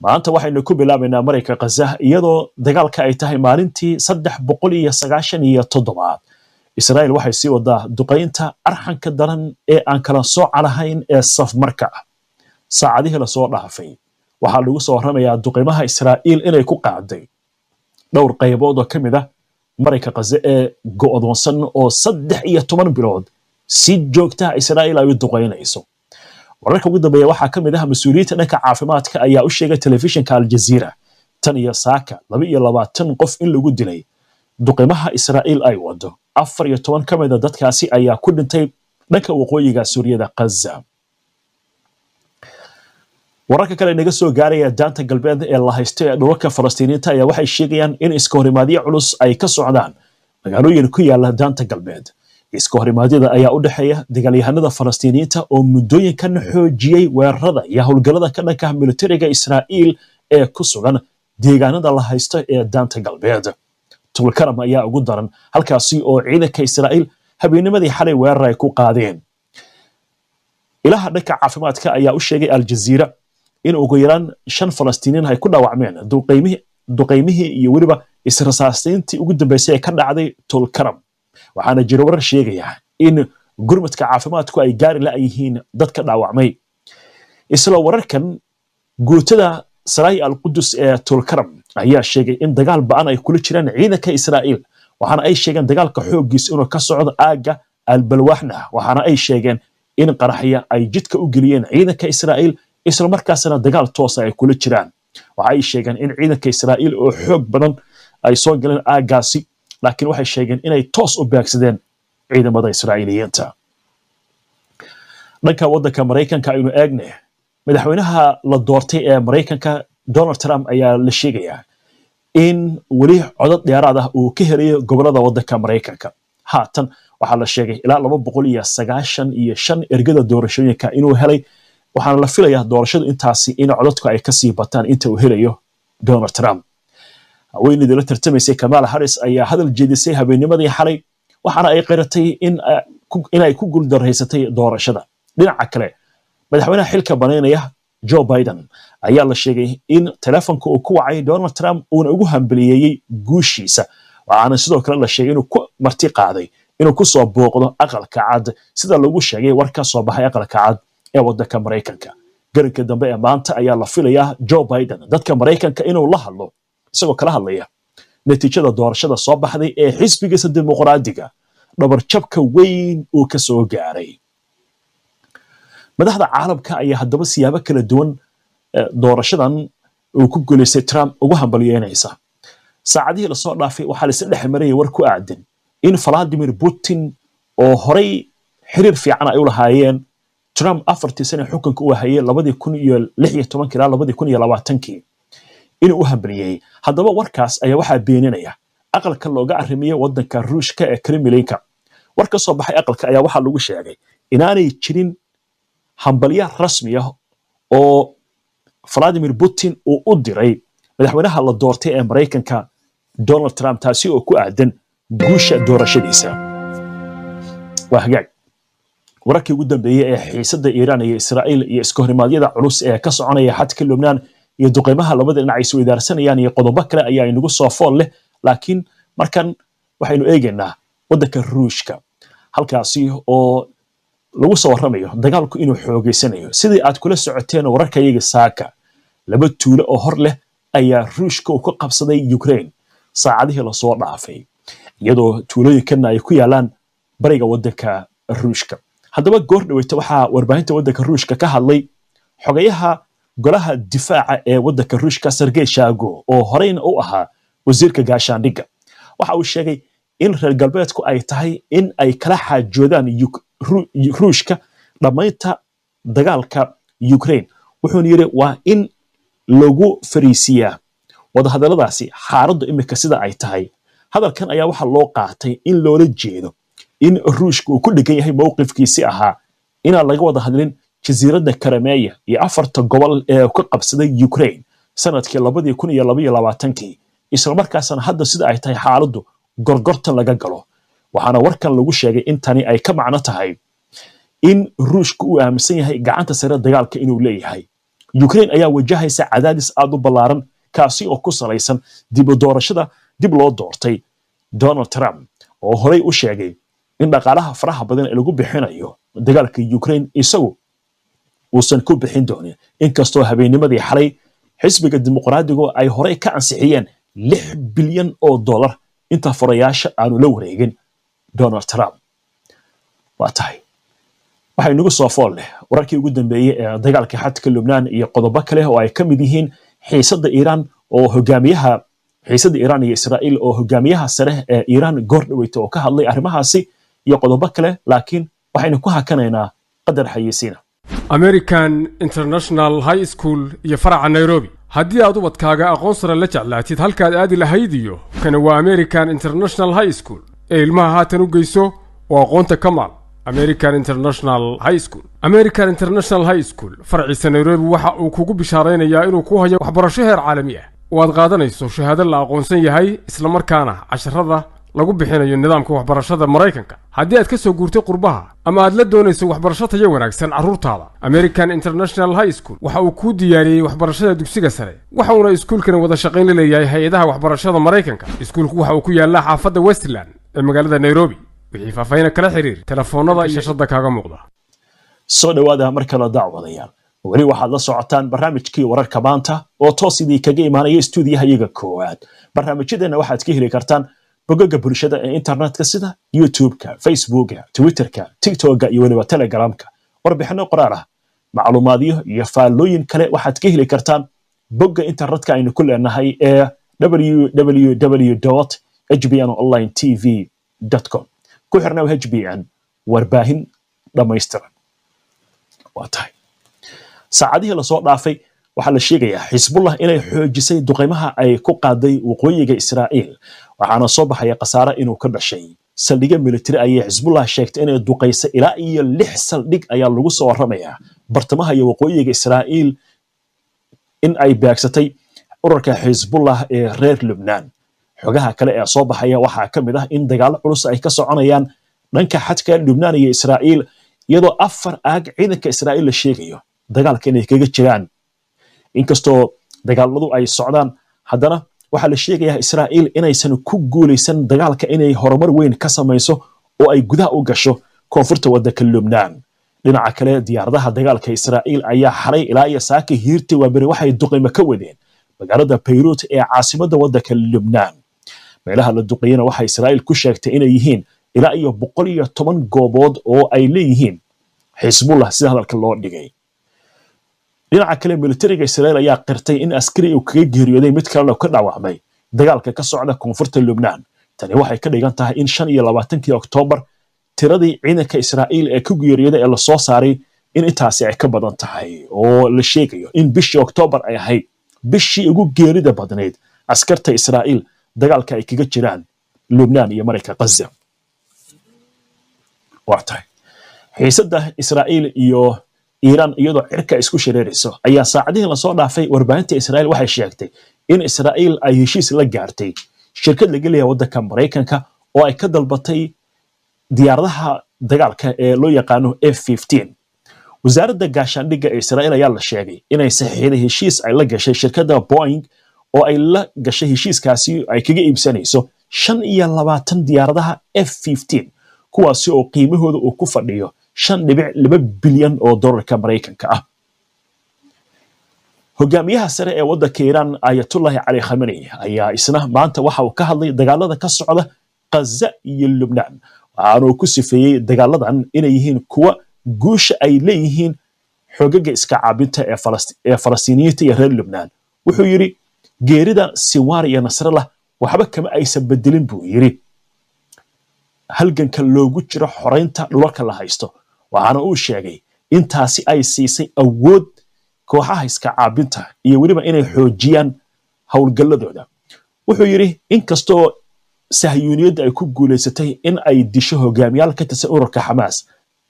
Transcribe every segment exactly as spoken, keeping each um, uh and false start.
maanta waxay ku bilaabnaa Mareyka Gaza iyadoo dagaalka ay tahay maalintii saddex boqol iyo sagaashan iyo toddoba. Israa'iil waxay sii wadaa duqaynta arxanka daran ee aan kala soo calahayn ee safmarka. Saacadihii la soo dhaafay waxa lagu soo warramayaa duqeymaha Israa'iil inay ku qaaday dhowr qaybood oo kamid ah Mareyka Gaza ee go'doonsan oo saddex iyo toban bilood si joogta Israa'iil ay duqaynayso. wararka ugu dambeeya waxa kamid ah mas'uuliyiinta dhanka caafimaadka ayaa u sheegay telefishinka Al Jazeera tan iyo saaka laba iyo labaatan qof in lagu dilay duqeymaha Israa'iil ay wado. afar iyo toban ka mid ah dadkaasi ayaa ku dhintay dhanka waqooyiga Suuriya Gaza. wararka kale naga soo gaaraya daanta galbeed ee la haystay dhawrka Falastiiniinta ayaa waxay sheegayaan in isku horimaadyo culus ay ka socdaan magaalooyin ku yaala daanta galbeed. isku horimaadida ayaa u dhaxeeya dagaalyahanada Falastiiniinta oo mudooyinkan xoojiyay weerarada iyo hawlgallada ka dhanka militariga Israa'iil ee ku sugan deegaanada la haysto ee daanta galbeed. Tulkarama ayaa ugu daran halkaasi oo ciidanka Israa'iil habeennimadii xalay weerar ay ku qaadeen. ilaha dhanka caafimaadka ayaa u sheegay Al Jazeera in ugu yaraan shan Falastiiniin ay ku dhaawacmeen duqeymihii duqeymihii iyo waliba israasaastii ugu dambeysay ee ka dhacday Tulkaram. waxaana jiro warar sheegaya in gurmadka caafimaadku ay gaari la yihiin dadka dhaawacmay. isla wararkan guutada saraay al-Qudus ee Tulkaram ayaa sheegay in dagaal ba'an ay kula jiraan ciidanka Israa'iil, waxaana ay sheegeen dagaalka xoogiis inuu ka socdo aaga al-Balwaxna, waxaana ay sheegeen in qaraxya ay jidka u geliyeen ciidanka Israa'iil isla markaasna dagaal toos ah ay kula jiraan. waxa ay sheegeen in ciidanka Israa'iil oo xoog badan ay soo galeen aagaasi لكن waxay sheegeen inay toos u beegsadeen ciidamada Israa'iiliyiinta. dhanka wadanka Mareykanka ayuu eegnay madaxweynaha la doortay ee Mareykanka Donald Trump ayaa la sheegayaa in wali codad dheeraad ah uu ka helayo gobolada wadanka Mareykanka. haatan waxa la sheegay ilaa laba boqol iyo sagaashan iyo shan ergada doorashooyinka inuu helay, waxaana la filayaa doorashadu intaasi in codadku ay ka sii bataan inta uu helayo Donald Trump. وين دي لترتميسي كمال هاريس ايا هذا الجديسي هابينيمادي حالي وحانا اي قيرتي ان اي كو قول درهيستي دورشدا ديناca kale madaxweynaha xilka baneynaya Joe Biden ayaa la sheegay in telefonka uu ku wacay Donald Trump uu ugu hanbaliyay guushiisa. waxaana sidoo kale la sheegay inuu ku marti qaaday inuu ku soo booqdo aqalka cad sida lagu sheegay warka soo baxay aqalka cad ee wadanka Mareykanka. garinka dambe ee maanta ayaa la filayaa Joe Biden dadka Mareykanka inuu la hadlo isagoo kala hadlaya natiijada doorashada soo baxday ee xisbiga dimuqraadiga dhabar jabka weyn uu ka soo gaaray. madaxda caalamka ayaa haddaba siyaabo kala duwan doorashadan uu ku guuleystay Trump ugu hambalyeynaysa. saacadihii la soo dhaafay waxa la isdhex marayay war ku aadan in Vladimir Putin oo horey xiriir fiican ay u lahaayeen Trump afartii sano xukunka uu hayay laba kun iyo lix iyo toban ilaa laba kun iyo labaatan inuu hambaliyay. haddaba warkaas ayaa waxa beeninaya aqalka looga arimiyo wadanka Ruushka ee Kremlinka. warka soo baxay aqalka ayaa waxa lagu sheegay inaanay jirin hambaliyo rasmi ah oo Vladimir Putin uu u diray madaxweynaha la doortay ee Mareykanka Donald Trump taasi oo ku aadan guusha doorashadiisa. waa hagaag wararkii ugu dambeeyay ee xiisadda Iran iyo Israa'iil iyo isku horimaadyada culus ee ka soconaya xadka Lubnaan iyo duqeymaha labada dhinac ay soo idaarsanayaan iyo qodobo kale ayaa inagu soo fool leh. laakiin markan waxaynu eegaynaa wadanka Ruushka halkaasi oo lagu soo warramayo dagaalku inuu xoogeysanayo. sidii aad kula socoteen wararka iyaga saaka laba tuulo oo hor leh ayaa Ruushka ku qabsaday Ukraine saacadihii la soo dhaafay iyadoo tuulooyinkan ay ku yaalaan bariga wadanka Ruushka. haddaba goor dhaweeyta waxa warbaahinta wadanka Ruushka ka hadlay xogayaha golaha difaaca ee wadanka Ruushka Sergey Shoigu oo horeen u ahaa wasiirka gaashaandhigga. waxa uu sheegay in reer galbeedku ay tahay in ay kala xaajoodaan Ruushka dhamaynta dagaalka Ukraine. wuxuu yiri waa in lagu fariisiyaa wadahadalladaasi xaaladdu imika sida ay tahay. hadalkan ayaa waxa loo qaatay in loola jeedo in Ruushka uu ku dhigan yahay mowqifkiisii ahaa inaan laga wada hadlin jasiiradda Karameya iyo afarta gobol ee ka qabsaday Ukraine sanadkii laba kun iyo laba iyo labaatan isla markaasna hadda sida ay tahay xaaladdu gorgortan laga galo. waxaana warkan lagu sheegay in tani ay ka macno tahay in Ruushku uu aaminsan yahay gacanta sare dagaalka inuu leeyahay Ukraine ayaa wajahaysa cadaadis aad u ballaaran kaasi oo ku salaysan dib u doorashada dib loo doortay Donald Trump oo horey u sheegay in dhaqaalaha faraha badan ee lagu bixinayo dagaalka Ukraine isagu uusan ku bixin doonin inkastoo habeennimadii xalay xisbiga dimuqraadiga ay horey ka ansixiyeen lix bilyan oo dollar inta furayaasha aanu la wareegin Donald Trump. Waatahay waxay nagu soo fool leh wararkii ugu dambeeyay ee dagaalka xadka Lubnaan iyo qodobo kale oo ay ka mid yihiin xiisadda Iran oo hogaamiyaha xiisadda Iran iyo Israa'iil oo hogaamiyaha sare ee Iran goordhaweyta oo ka hadlay arrimahaasi iyo qodobo kale laakiin waxaynu ku hakanaynaa qadar xayisiina American International High School iyo faraca Nairobi haddii aad ubadkaaga aqoon sare la jeclaatid halkaad aadi lahayd iyo kan waa American International High School ee ilmaha haatan u geyso oo aqoonta ka maal American International High School American International High School farciisa Nairobi waxa uu kugu bishaareynayaa inuu ku hayo waxbarasho heer caalami ah oo aad qaadanayso shahaado la aqoonsan yahay isla markaana casharrada lagu bixinayo nidaamka waxbarashada Mareykanka haddii aad ka soo guurtay qurbaha ama aad la doonayso waxbarasho tayo wanaagsan carruurtaada American International High School waxa uu ku diyaariyay waxbarashada dugsiga sare waxa uu iskuulkan wada shaqayn la yahay hay'adaha waxbarashada Mareykanka iskuulku waxa uu ku yaala xaafadda Westland ee magaalada Nairobi wixii faafayna kala xiriir telefoonada shashada kaaga muuqda soo dhawaada marka la dacwadayaal wali waxaad la socotaan barnaamijkii wararka maanta oo toos idii kaga imaanaya stuudiyahayaga koowaad barnaamijyadeena waxaad ka heli kartaan bogagga bulshada ee internetka sida YouTube-ka Facebook-ka Twitter-ka TikTok-ka iyo waliba Telegram-ka warbixino qoraal ah macluumaadyo iyo faallooyin kale waxaad ka heli kartaan bogga internetka aynu ku leenahay ee w w w dot h b n online t v dot com ku xirnaa H B N warbaahin dhamaystiran waa tahay saacadihii la soo dhaafay waxaa la sheegayaa Hezbollah inay xoojisay duqeymaha ay ku qaaday waqooyiga Israa'iil waxaana soo baxaya khasaare inuu ka dhashay saldhiga military ay Hezbollah sheegtay inay duqeysay ilaa iyo lix saldhig ayaa lagu soo waramayaa bartamaha iyo waqooyiga Israa'iil in ay baagsatay ururka Hezbollah ee reer Lubnaan xogaha kale ee soo baxaya waxa ka mid ah in dagaal culus ay ka soconayaan dhanka xadka Lubnaan iyo Israa'iil iyadoo afar aag ciidanka Israa'iil la sheegayo dagaalka inay kaga jiraan inkastoo dagaaladu ay socdaan haddana waxa la sheegayaa Israa'iil inaysan ku guuleysan dagaalka inay horumar weyn ka sameeyso oo ay gudaha u gasho koonfurta waddanka Lubnaan dhinaca kale diyaaradaha dagaalka Israa'iil ayaa xaray ilaa iyo saaki hiirti waa bari waxay duqeymo ka wadeen magaalada Beirut ee caasimadda waddanka Lubnaan meelaha la duqeyna waxa Israa'iil ku sheegtay inay yihiin ilaa iyo boqol iyo toban goobood oo ay leeyihiin Hezbollah sida hadalka loo dhigay dhinaca kale militariga Israa'iil ayaa qirtay in askari uu kaga geeriyooday mid kale oo ka dhaawacmay dagaalka ka socda koonfurta Lubnaan tani waxay ka dhigan tahay in shan iyo labaatanka Oktoobar tiradii ciidanka Israa'iil ee ku geeriyooday ee la soo saaray in intaasi ay ka badan tahay oo la sheegayo in bishii Oktoobar ay ahayd bishii ugu geerida badnayd askarta Israa'iil dagaalka ay kaga jiraan Lubnaan iyo Mareykanka Gaza waatay xiisadda Israa'iil iyo Iran iyadoo cirka isku shareerayso ayaa saacadihii la soo dhaafay warbaahinta Israa'iil waxay sheegtay in Israa'iil ay heshiis la gaartay shirkad laga leeyahay waddanka Mareykanka oo ay ka dalbatay diyaaradaha dagaalka ee loo yaqaano F fifteen wasaaradda gaashaandhigga ee Israa'iil ayaa la sheegay inay saxiixday heshiis ay la gashay shirkadda Boeing oo ay la gashay heshiiskaasi ay kaga iibsanayso shan iyo labaatan diyaaradaha F fifteen kuwaasi oo qiimahooda uu ku fadhiyo shan dibic laba bilyan oo dollarka Mareykanka ah hogaamiyaha sare ee waddanka Iran Ayatollah Ali Khamenei ayaa isna maanta waxa uu ka hadlay dagaalada ka socda Gaza iyo Lubnaan waxaana uu ku sifeeyay dagaaladan inay yihiin kuwa guusha ay leeyihiin xogaga iska caabinta ee Falastiin ee Falastiiniyiinta iyo reer Lubnaan wuxuu yiri geerida Sinwar iyo Nasrallah waxba kama aysan bedelin buu yiri halganka loogu jiro xoreynta dhulka la haysto waxaana uu sheegay in taasi ay siisay awood kooxaha iska caabinta iyo waliba inay xoojiyaan hawlgalladooda wuxuu yiri inkastoo sahyuuniyada ay ku guuleysatay in ay disho hogaamiyal ka tirsan ururka Hamas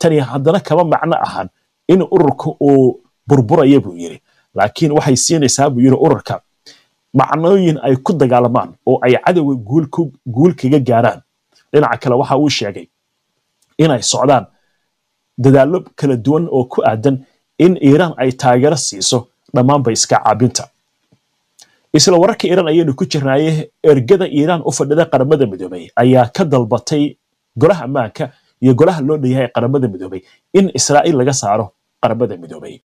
tani haddana kama macno ahan in ururku uu burburayo buu yiri laakiin waxay siinaysaa buu yiri ururka macnooyin ay ku dagaalamaan oo ay cadawga guulku guulkiga gaaraan dhinaca kale waxa uu sheegay in ay socdaan dadaallo kala duwan oo ku aadan in Iran ay taageero siiso دمان با اسكا عابينتا إسلا وراك إيران أيانو كوشير نايه إرقادا إيران أفردادا قرمدا مدومي أيا كدل بطي قولاها مانكا يقولاها اللون ديهاي قرمدا مدومي إن إسرائيل لغا سارو قرمدا مدومي